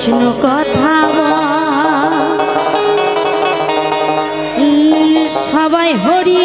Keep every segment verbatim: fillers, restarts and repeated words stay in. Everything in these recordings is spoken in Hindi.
कृष्ण कथा सबाई हरि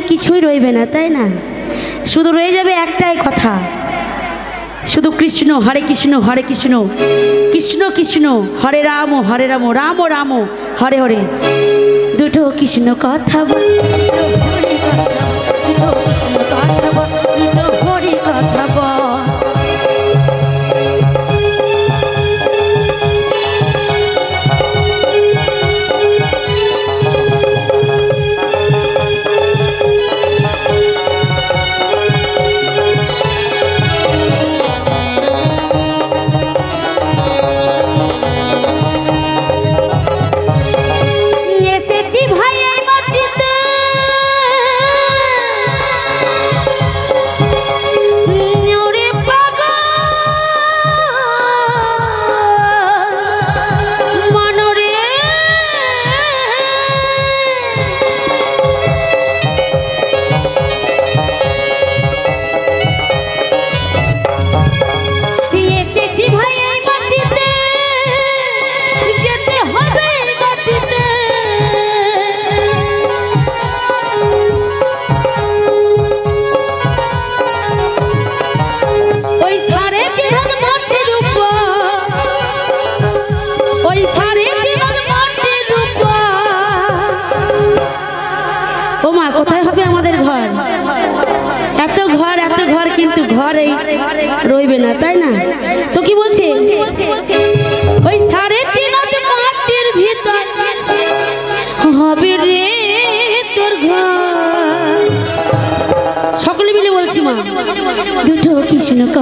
कृष्ण कथा शुधु रही जाबे एकटाई कथा शुधु कृष्ण हरे कृष्ण हरे कृष्ण कृष्ण कृष्ण हरे राम हरे राम राम राम हरे हरे दुटो कृष्ण कथा कृष्ण कथा Oh,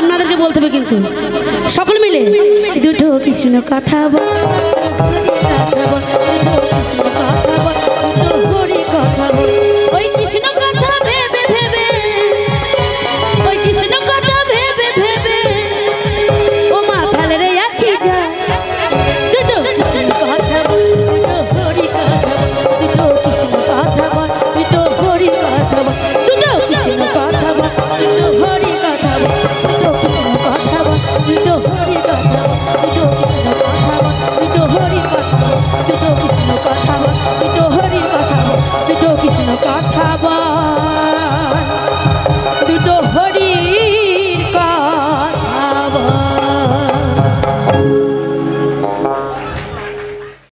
আপনাদেরকে বলতে হবে কিন্তু সকল মিলে দুটো কৃষ্ণ কথা বল।